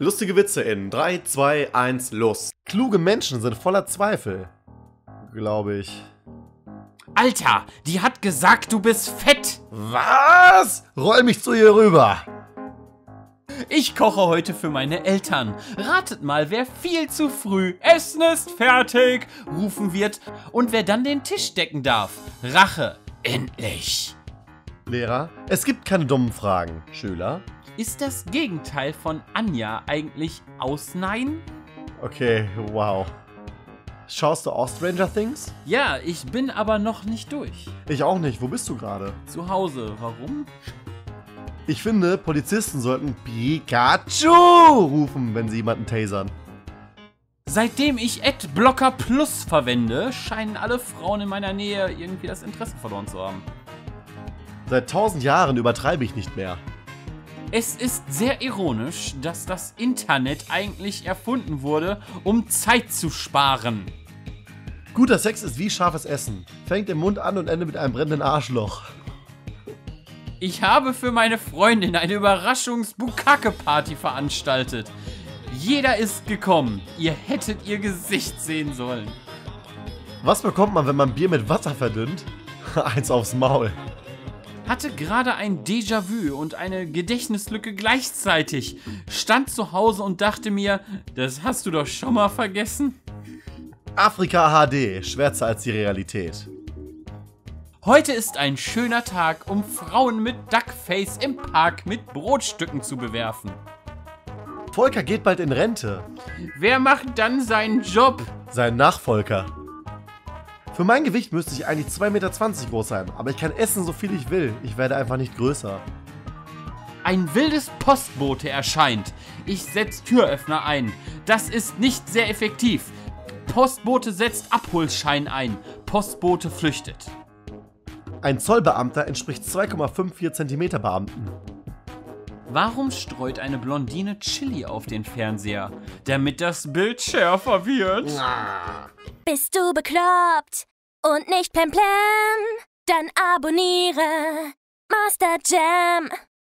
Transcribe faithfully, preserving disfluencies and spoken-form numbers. Lustige Witze in drei, zwei, eins, los. Kluge Menschen sind voller Zweifel. Glaube ich. Alter, die hat gesagt, du bist fett. Was? Roll mich zu ihr rüber. Ich koche heute für meine Eltern. Ratet mal, wer viel zu früh Essen ist fertig rufen wird und wer dann den Tisch decken darf. Rache, endlich. Lehrer, es gibt keine dummen Fragen. Schüler, ist das Gegenteil von Anja eigentlich Ausnein? Okay, wow. Schaust du auch Stranger Things? Ja, ich bin aber noch nicht durch. Ich auch nicht. Wo bist du gerade? Zu Hause. Warum? Ich finde, Polizisten sollten Pikachu rufen, wenn sie jemanden tasern. Seitdem ich Adblocker Plus verwende, scheinen alle Frauen in meiner Nähe irgendwie das Interesse verloren zu haben. Seit tausend Jahren übertreibe ich nicht mehr. Es ist sehr ironisch, dass das Internet eigentlich erfunden wurde, um Zeit zu sparen. Guter Sex ist wie scharfes Essen. Fängt im Mund an und endet mit einem brennenden Arschloch. Ich habe für meine Freundin eine Überraschungs-Bukake-Party veranstaltet. Jeder ist gekommen. Ihr hättet ihr Gesicht sehen sollen. Was bekommt man, wenn man Bier mit Wasser verdünnt? Eins aufs Maul. Hatte gerade ein Déjà-vu und eine Gedächtnislücke gleichzeitig. Stand zu Hause und dachte mir, das hast du doch schon mal vergessen. Afrika H D, schwärzer als die Realität. Heute ist ein schöner Tag, um Frauen mit Duckface im Park mit Brotstücken zu bewerfen. Volker geht bald in Rente. Wer macht dann seinen Job? Sein Nachfolger. Für mein Gewicht müsste ich eigentlich zwei Meter zwanzig groß sein, aber ich kann essen, so viel ich will. Ich werde einfach nicht größer. Ein wildes Postbote erscheint. Ich setze Türöffner ein. Das ist nicht sehr effektiv. Postbote setzt Abholschein ein. Postbote flüchtet. Ein Zollbeamter entspricht zwei Komma fünf vier Zentimeter Beamten. Warum streut eine Blondine Chili auf den Fernseher? Damit das Bild schärfer wird. Ja. Bist du bekloppt und nicht plemplem? Dann abonniere Master Jam.